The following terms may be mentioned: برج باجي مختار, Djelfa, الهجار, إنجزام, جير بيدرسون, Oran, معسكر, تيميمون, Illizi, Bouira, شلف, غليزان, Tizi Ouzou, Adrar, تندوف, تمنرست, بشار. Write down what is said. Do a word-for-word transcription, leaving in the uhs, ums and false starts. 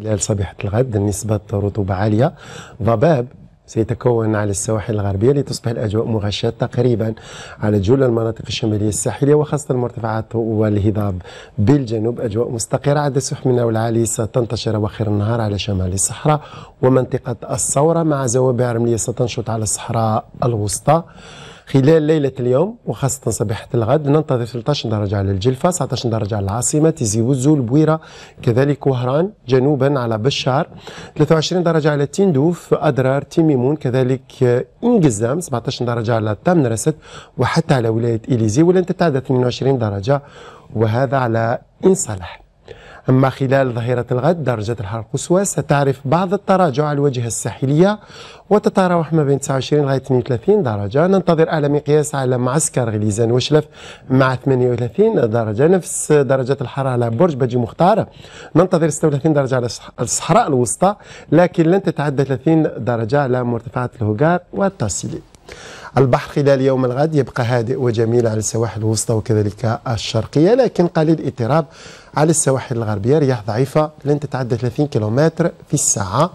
خلال صبيحة الغد نسبة رطوبة عالية. ضباب سيتكون على السواحل الغربية لتصبح الأجواء مغشاة تقريبا على جل المناطق الشمالية الساحلية وخاصة المرتفعات والهضاب. بالجنوب أجواء مستقرة عند السحب من العالي ستنتشر أواخر النهار على شمال الصحراء ومنطقة الثورة مع زوابع رملية ستنشط على الصحراء الوسطى. خلال ليلة اليوم وخاصة صباحة الغد ننتظر ثلاثة عشر درجة على الجلفة، تسعة عشر درجة على العاصمة تيزي وزو البويرة كذلك وهران، جنوبا على بشار ثلاثة وعشرين درجة على تندوف أدرار تيميمون كذلك إنجزام، سبعة عشر درجة على تمنرست وحتى على ولاية إليزي ولن تتعدى اثنين وعشرين درجة وهذا على إن صلح. أما خلال ظهيرة الغد درجة الحرارة القصوى ستعرف بعض التراجع على الواجهة الساحلية وتتراوح ما بين تسعة وعشرين لغاية اثنين وثلاثين درجة. ننتظر أعلى مقياس على معسكر غليزان وشلف مع ثمانية وثلاثين درجة، نفس درجة الحرارة على برج باجي مختار، ننتظر ستة وثلاثين درجة على الصحراء الوسطى لكن لن تتعدى ثلاثين درجة على مرتفعات الهجار والتاسيلي. البحر خلال يوم الغد يبقى هادئ وجميل على السواحل الوسطى وكذلك الشرقية لكن قليل الاضطراب على السواحل الغربية، رياح ضعيفة لن تتعدى ثلاثين كيلومتر في الساعة.